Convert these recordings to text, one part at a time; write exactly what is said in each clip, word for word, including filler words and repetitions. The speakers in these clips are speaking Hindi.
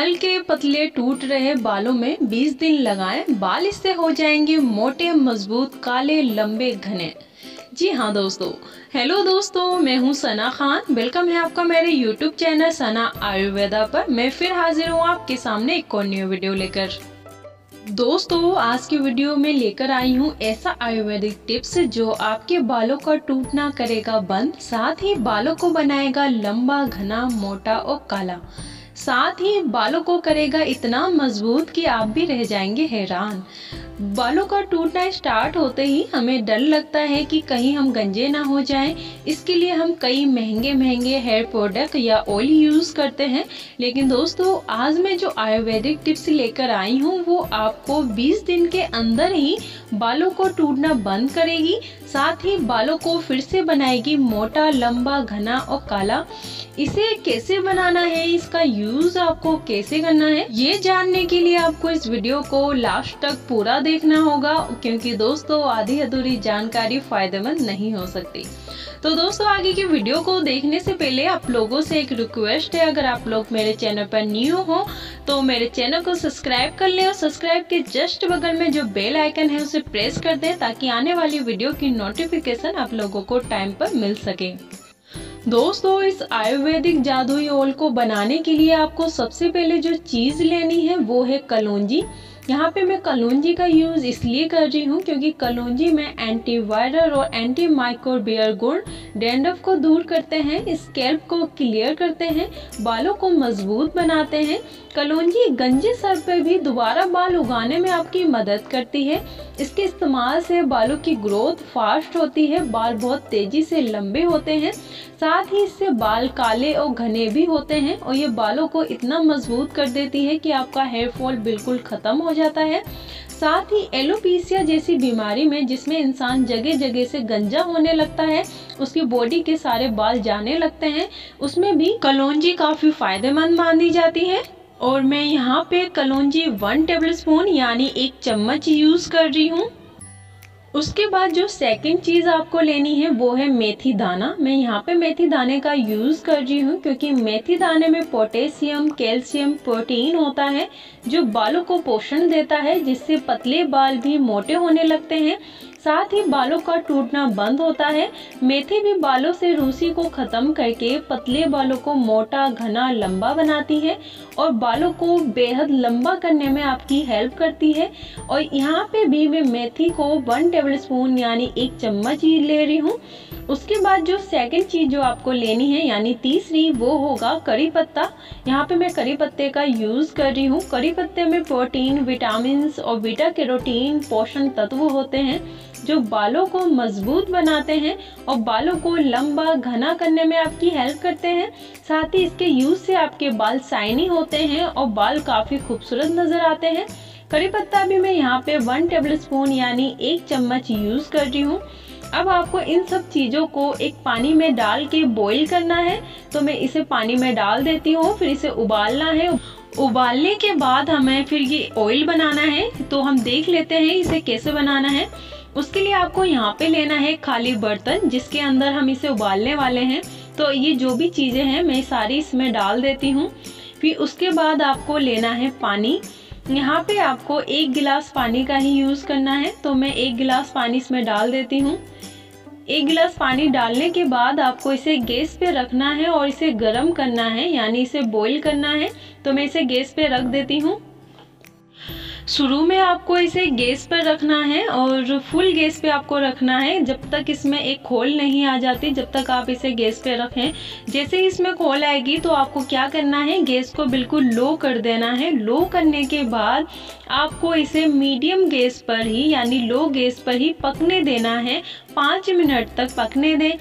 हल्के पतले टूट रहे बालों में बीस दिन लगाएं, बाल इससे हो जाएंगे मोटे मजबूत काले लंबे घने। जी हाँ दोस्तों, हेलो दोस्तों, मैं हूँ सना खान। वेलकम है आपका मेरे यूट्यूब चैनल सना आयुर्वेदा पर। मैं फिर हाजिर हूँ आपके सामने एक और न्यू वीडियो लेकर। दोस्तों आज की वीडियो में लेकर आई हूँ ऐसा आयुर्वेदिक टिप्स जो आपके बालों का टूटना करेगा बंद, साथ ही बालों को बनाएगा लंबा घना मोटा और काला, साथ ही बालों को करेगा इतना मजबूत कि आप भी रह जाएंगे हैरान। बालों का टूटना स्टार्ट होते ही हमें डर लगता है कि कहीं हम गंजे ना हो जाएं। इसके लिए हम कई महंगे महंगे हेयर प्रोडक्ट या ऑयल यूज़ करते हैं, लेकिन दोस्तों आज मैं जो आयुर्वेदिक टिप्स लेकर आई हूँ वो आपको बीस दिन के अंदर ही बालों को टूटना बंद करेगी, साथ ही बालों को फिर से बनाएगी मोटा लंबा घना और काला। इसे कैसे बनाना है, इसका यूज़ आपको कैसे करना है, ये जानने के लिए आपको इस वीडियो को लास्ट तक पूरा देखना होगा, क्योंकि दोस्तों आधी अधूरी जानकारी फायदेमंद नहीं हो सकती। तो दोस्तों आगे की वीडियो को देखने से पहले आप लोगों से एक रिक्वेस्ट है, अगर आप लोग मेरे चैनल पर न्यू हो तो मेरे चैनल को सब्सक्राइब कर लें और सब्सक्राइब के जस्ट बगल में जो बेल आइकन है उसे प्रेस कर दें, ताकि आने वाली वीडियो की नोटिफिकेशन आप लोगों को टाइम पर मिल सके। दोस्तों इस आयुर्वेदिक जादुई ऑयल को बनाने के लिए आपको सबसे पहले जो चीज़ लेनी है वो है कलौंजी। यहाँ पे मैं कलौंजी का यूज़ इसलिए कर रही हूँ क्योंकि कलौंजी में एंटीवायरल और एंटी माइक्रोबियल गुण डैंड्रफ को दूर करते हैं, स्कैल्प को क्लियर करते हैं, बालों को मजबूत बनाते हैं। कलौंजी गंजे सर पर भी दोबारा बाल उगाने में आपकी मदद करती है। इसके इस्तेमाल से बालों की ग्रोथ फास्ट होती है, बाल बहुत तेज़ी से लंबे होते हैं, साथ ही इससे बाल काले और घने भी होते हैं और ये बालों को इतना मजबूत कर देती है कि आपका हेयर फॉल बिल्कुल ख़त्म हो जाता है। साथ ही एलोपीसिया जैसी बीमारी में जिसमें इंसान जगह जगह से गंजा होने लगता है, उसकी बॉडी के सारे बाल जाने लगते हैं, उसमें भी कलौंजी काफ़ी फायदेमंद मानी जाती है। और मैं यहाँ पे कलौंजी वन टेबलस्पून यानी एक चम्मच यूज़ कर रही हूँ। उसके बाद जो सेकंड चीज़ आपको लेनी है वो है मेथी दाना। मैं यहाँ पे मेथी दाने का यूज़ कर रही हूँ क्योंकि मेथी दाने में पोटेशियम कैल्शियम प्रोटीन होता है जो बालों को पोषण देता है, जिससे पतले बाल भी मोटे होने लगते हैं, साथ ही बालों का टूटना बंद होता है। मेथी भी बालों से रूसी को ख़त्म करके पतले बालों को मोटा घना लंबा बनाती है और बालों को बेहद लंबा करने में आपकी हेल्प करती है। और यहाँ पे भी मैं मेथी को वन टेबलस्पून यानी एक चम्मच ही ले रही हूँ। उसके बाद जो सेकंड चीज़ जो आपको लेनी है यानी तीसरी, वो होगा करी पत्ता। यहाँ पे मैं करी पत्ते का यूज़ कर रही हूँ। करी पत्ते में प्रोटीन विटामिन और बीटा कैरोटीन पोषण तत्व होते हैं जो बालों को मजबूत बनाते हैं और बालों को लंबा घना करने में आपकी हेल्प करते हैं। साथ ही इसके यूज़ से आपके बाल शाइनी होते हैं और बाल काफ़ी खूबसूरत नज़र आते हैं। करी पत्ता भी मैं यहाँ पे वन टेबलस्पून यानी एक चम्मच यूज़ कर रही हूँ। अब आपको इन सब चीज़ों को एक पानी में डाल के बॉईल करना है, तो मैं इसे पानी में डाल देती हूँ। फिर इसे उबालना है। उबालने के बाद हमें फिर ये ऑयल बनाना है, तो हम देख लेते हैं इसे कैसे बनाना है। उसके लिए आपको यहाँ पे लेना है खाली बर्तन जिसके अंदर हम इसे उबालने वाले हैं, तो ये जो भी चीज़ें हैं मैं सारी इसमें डाल देती हूँ। फिर उसके बाद आपको लेना है पानी। यहाँ पे आपको एक गिलास पानी का ही यूज़ करना है, तो मैं एक गिलास पानी इसमें डाल देती हूँ। एक गिलास पानी डालने के बाद आपको इसे गैस पे रखना है और इसे गर्म करना है यानी इसे बॉईल करना है, तो मैं इसे गैस पे रख देती हूँ। शुरू में आपको इसे गैस पर रखना है और फुल गैस पे आपको रखना है जब तक इसमें एक खोल नहीं आ जाती, जब तक आप इसे गैस पे रखें। जैसे ही इसमें खोल आएगी तो आपको क्या करना है, गैस को बिल्कुल लो कर देना है। लो करने के बाद आपको इसे मीडियम गैस पर ही यानी लो गैस पर ही पकने देना है। पाँच मिनट तक पकने दें।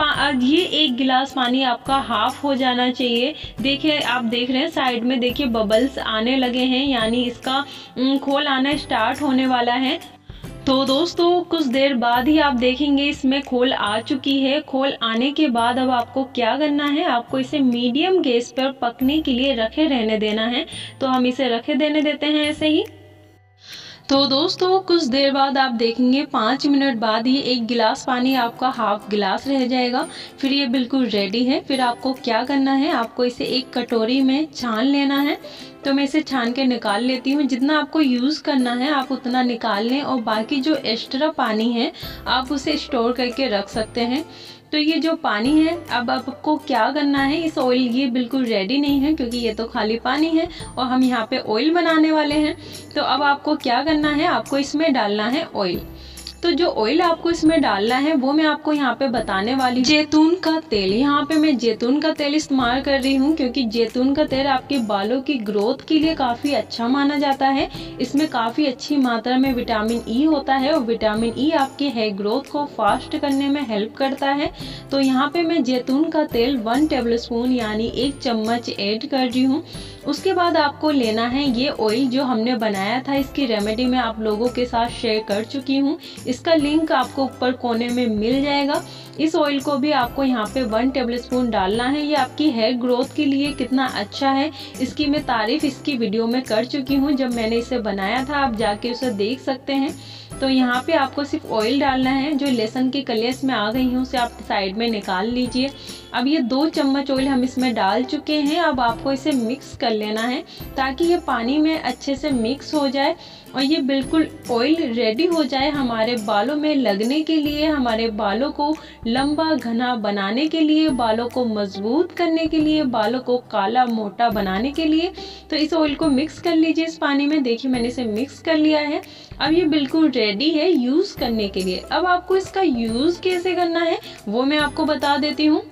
अब ये एक गिलास पानी आपका हाफ हो जाना चाहिए। देखिए आप देख रहे हैं साइड में, देखिए बबल्स आने लगे हैं यानी इसका खोल आना स्टार्ट होने वाला है। तो दोस्तों कुछ देर बाद ही आप देखेंगे इसमें खोल आ चुकी है। खोल आने के बाद अब आपको क्या करना है, आपको इसे मीडियम गैस पर पकने के लिए रखे रहने देना है, तो हम इसे रखे देने देते हैं ऐसे ही। तो दोस्तों कुछ देर बाद आप देखेंगे पाँच मिनट बाद ही एक गिलास पानी आपका हाफ गिलास रह जाएगा। फिर ये बिल्कुल रेडी है। फिर आपको क्या करना है, आपको इसे एक कटोरी में छान लेना है। तो मैं इसे छान के निकाल लेती हूँ। जितना आपको यूज़ करना है आप उतना निकाल लें और बाकी जो एक्स्ट्रा पानी है आप उसे स्टोर करके रख सकते हैं। तो ये जो पानी है अब आपको क्या करना है, इस ऑयल ये बिल्कुल रेडी नहीं है क्योंकि ये तो खाली पानी है और हम यहाँ पे ऑयल बनाने वाले हैं। तो अब आपको क्या करना है, आपको इसमें डालना है ऑयल। तो जो ऑयल आपको इसमें डालना है वो मैं आपको यहाँ पे बताने वाली हूँ। जैतून का तेल, यहाँ पे मैं जैतून का तेल इस्तेमाल कर रही हूँ क्योंकि जैतून का तेल आपके बालों की ग्रोथ के लिए काफ़ी अच्छा माना जाता है। इसमें काफ़ी अच्छी मात्रा में विटामिन ई होता है और विटामिन ई आपके हेयर ग्रोथ को फास्ट करने में हेल्प करता है। तो यहाँ पर मैं जैतून का तेल वन टेबल स्पून यानी एक चम्मच ऐड कर रही हूँ। उसके बाद आपको लेना है ये ऑयल जो हमने बनाया था, इसकी रेमेडी मैं आप लोगों के साथ शेयर कर चुकी हूँ, इसका लिंक आपको ऊपर कोने में मिल जाएगा। इस ऑयल को भी आपको यहाँ पे वन टेबलस्पून डालना है। ये आपकी हेयर ग्रोथ के लिए कितना अच्छा है इसकी मैं तारीफ इसकी वीडियो में कर चुकी हूँ, जब मैंने इसे बनाया था आप जाके उसे देख सकते हैं। तो यहाँ पे आपको सिर्फ ऑयल डालना है। जो लहसुन की कलियां में आ गई हैं उसे आप साइड में निकाल लीजिए। अब ये दो चम्मच ऑयल हम इसमें डाल चुके हैं। अब आपको इसे मिक्स कर लेना है ताकि ये पानी में अच्छे से मिक्स हो जाए और ये बिल्कुल ऑयल रेडी हो जाए हमारे बालों में लगने के लिए, हमारे बालों को लंबा घना बनाने के लिए, बालों को मजबूत करने के लिए, बालों को काला मोटा बनाने के लिए। तो इस ऑयल को मिक्स कर लीजिए इस पानी में। देखिए मैंने इसे मिक्स कर लिया है। अब ये बिल्कुल रेडी है यूज़ करने के लिए। अब आपको इसका यूज़ कैसे करना है वो मैं आपको बता देती हूँ।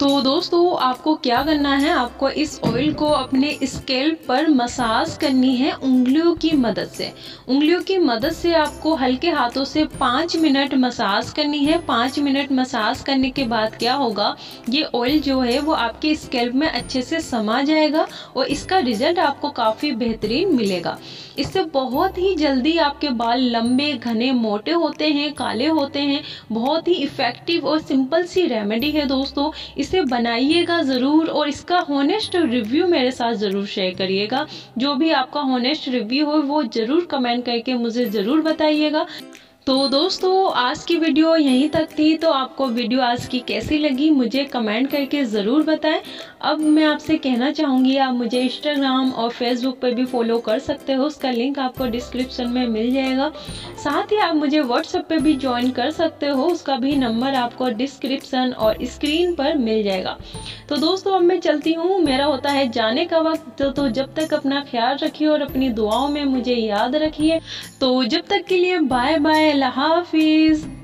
तो दोस्तों आपको क्या करना है, आपको इस ऑयल को अपने स्केल्प पर मसाज करनी है उंगलियों की मदद से। उंगलियों की मदद से आपको हल्के हाथों से पाँच मिनट मसाज करनी है। पाँच मिनट मसाज करने के बाद क्या होगा, ये ऑयल जो है वो आपके स्केल्प में अच्छे से समा जाएगा और इसका रिजल्ट आपको काफ़ी बेहतरीन मिलेगा। इससे बहुत ही जल्दी आपके बाल लंबे घने मोटे होते हैं, काले होते हैं। बहुत ही इफ़ेक्टिव और सिंपल सी रेमेडी है दोस्तों। इसे बनाइएगा ज़रूर और इसका होनेस्ट रिव्यू मेरे साथ ज़रूर शेयर करिएगा। जो भी आपका होनेस्ट रिव्यू हो वो ज़रूर कमेंट करके मुझे ज़रूर बताइएगा। तो दोस्तों आज की वीडियो यहीं तक थी। तो आपको वीडियो आज की कैसी लगी मुझे कमेंट करके ज़रूर बताएं। अब मैं आपसे कहना चाहूँगी आप मुझे इंस्टाग्राम और फेसबुक पर भी फॉलो कर सकते हो, उसका लिंक आपको डिस्क्रिप्शन में मिल जाएगा। साथ ही आप मुझे व्हाट्सएप पे भी ज्वाइन कर सकते हो, उसका भी नंबर आपको डिस्क्रिप्शन और स्क्रीन पर मिल जाएगा। तो दोस्तों अब मैं चलती हूँ, मेरा होता है जाने का वक्त। तो जब तक अपना ख्याल रखिए और अपनी दुआओं में मुझे याद रखिए। तो जब तक के लिए बाय बाय, अल्लाह हाफिज़।